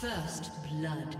First blood.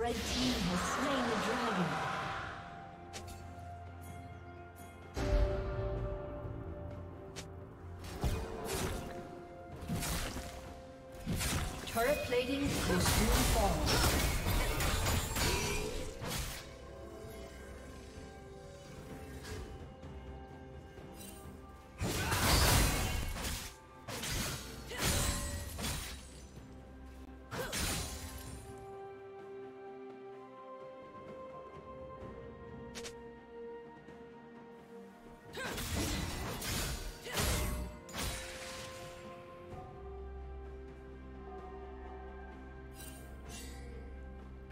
Red team has slain the dragon. Turret plating will soon fall. Huh!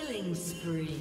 Killing spree.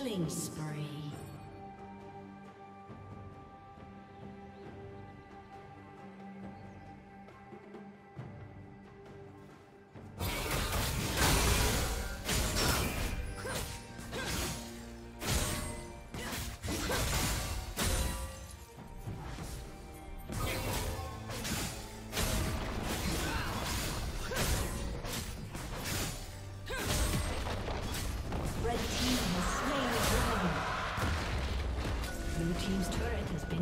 Killing spree.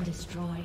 Destroyed.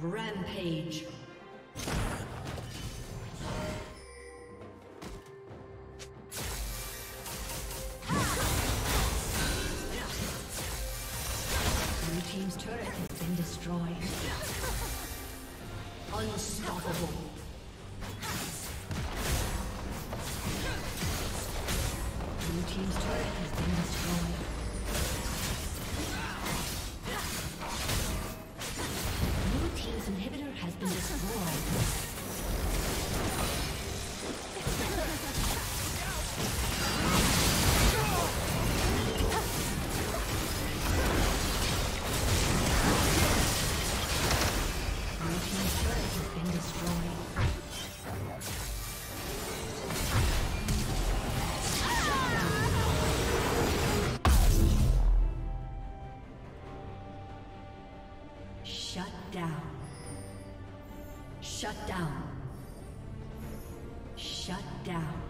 Rampage. Blue team's turret has been destroyed. Unstoppable. Blue team's turret has been destroyed. Shut down. Shut down.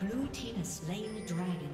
Blue team has slain the dragon.